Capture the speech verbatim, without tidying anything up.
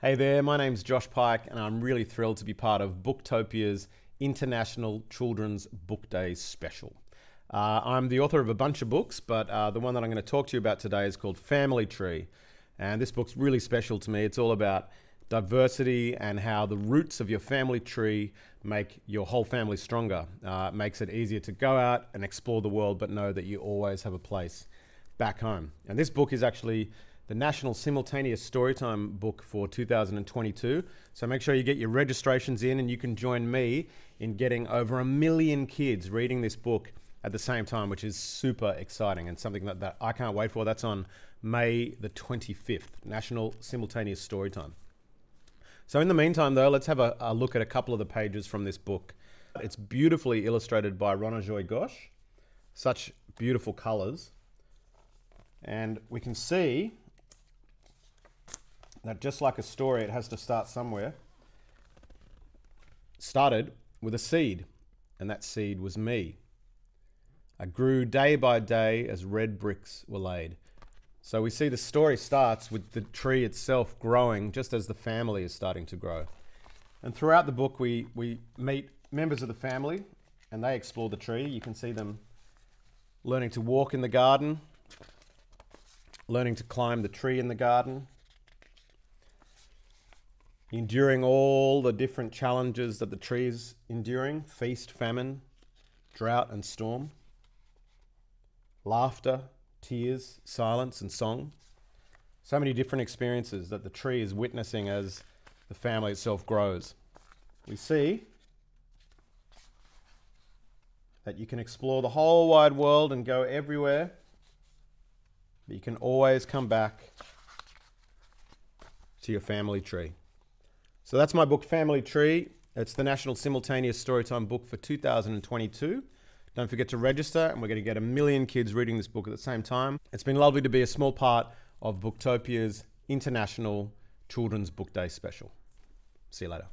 Hey there, my name's Josh Pyke and I'm really thrilled to be part of Booktopia's International Children's Book Day special. Uh, I'm the author of a bunch of books, but uh, the one that I'm going to talk to you about today is called Family Tree. And this book's really special to me. It's all about diversity and how the roots of your family tree make your whole family stronger. Uh, it makes it easier to go out and explore the world, but know that you always have a place back home. And this book is actually the National Simultaneous Storytime book for two thousand twenty-two. So make sure you get your registrations in and you can join me in getting over a million kids reading this book at the same time, which is super exciting and something that, that I can't wait for. That's on May the twenty-fifth, National Simultaneous Storytime. So in the meantime though, let's have a, a look at a couple of the pages from this book. It's beautifully illustrated by Ronajoy Ghosh. Such beautiful colors. And we can see now, just like a story, it has to start somewhere. Started with a seed, and that seed was me. I grew day by day as red bricks were laid. So we see the story starts with the tree itself growing, just as the family is starting to grow. And throughout the book, we, we meet members of the family, and they explore the tree. You can see them learning to walk in the garden, learning to climb the tree in the garden, enduring all the different challenges that the tree is enduring: feast, famine, drought and storm, laughter, tears, silence and song. So many different experiences that the tree is witnessing as the family itself grows. We see that you can explore the whole wide world and go everywhere, but you can always come back to your family tree. So that's my book, Family Tree. It's the National Simultaneous Storytime book for two thousand twenty-two. Don't forget to register, and we're going to get a million kids reading this book at the same time. It's been lovely to be a small part of Booktopia's International Children's Book Day special. See you later.